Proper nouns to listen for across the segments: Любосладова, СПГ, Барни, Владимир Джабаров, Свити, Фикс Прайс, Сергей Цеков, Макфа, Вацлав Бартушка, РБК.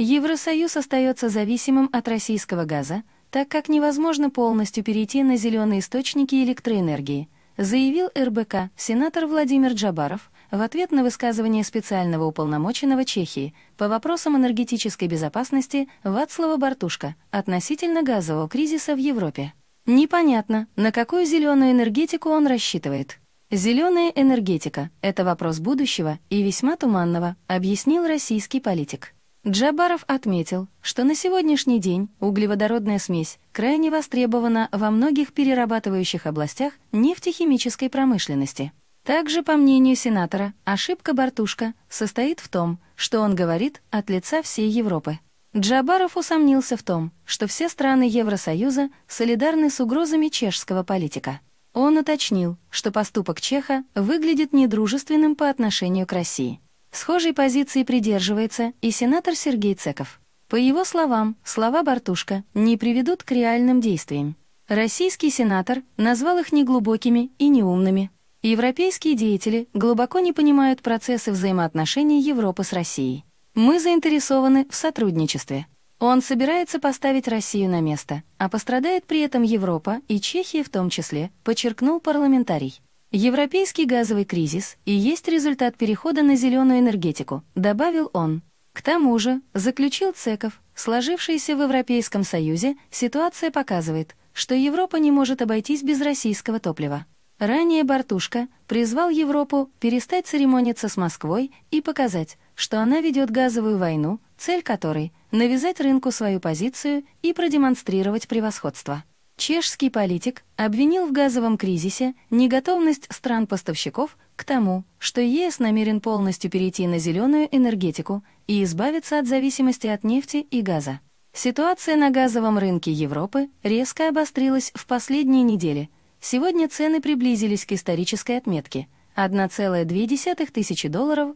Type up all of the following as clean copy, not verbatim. Евросоюз остается зависимым от российского газа, так как невозможно полностью перейти на зеленые источники электроэнергии, заявил РБК сенатор Владимир Джабаров в ответ на высказывание специального уполномоченного Чехии по вопросам энергетической безопасности Вацлава Бартушка относительно газового кризиса в Европе. Непонятно, на какую зеленую энергетику он рассчитывает. «Зеленая энергетика – это вопрос будущего и весьма туманного», объяснил российский политик. Джабаров отметил, что на сегодняшний день углеводородная смесь крайне востребована во многих перерабатывающих областях нефтехимической промышленности. Также, по мнению сенатора, ошибка Бартушка состоит в том, что он говорит от лица всей Европы. Джабаров усомнился в том, что все страны Евросоюза солидарны с угрозами чешского политика. Он уточнил, что поступок чеха выглядит недружественным по отношению к России. Схожей позиции придерживается и сенатор Сергей Цеков. По его словам, слова Бартушка не приведут к реальным действиям. Российский сенатор назвал их неглубокими и неумными. Европейские деятели глубоко не понимают процессы взаимоотношений Европы с Россией. Мы заинтересованы в сотрудничестве. Он собирается поставить Россию на место, а пострадает при этом Европа и Чехия в том числе, подчеркнул парламентарий. Европейский газовый кризис и есть результат перехода на зеленую энергетику, добавил он. К тому же, заключил Цеков, сложившаяся в Европейском Союзе ситуация показывает, что Европа не может обойтись без российского топлива. Ранее Бартушка призвал Европу перестать церемониться с Москвой и показать, что она ведет газовую войну, цель которой – навязать рынку свою позицию и продемонстрировать превосходство. Чешский политик обвинил в газовом кризисе неготовность стран-поставщиков к тому, что ЕС намерен полностью перейти на зеленую энергетику и избавиться от зависимости от нефти и газа. Ситуация на газовом рынке Европы резко обострилась в последние недели. Сегодня цены приблизились к исторической отметке – $1,2 тысячи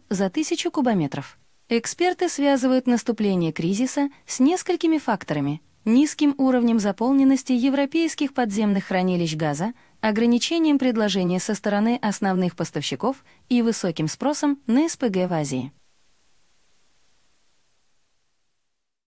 за 1000 кубометров. Эксперты связывают наступление кризиса с несколькими факторами: низким уровнем заполненности европейских подземных хранилищ газа, ограничением предложения со стороны основных поставщиков и высоким спросом на СПГ в Азии.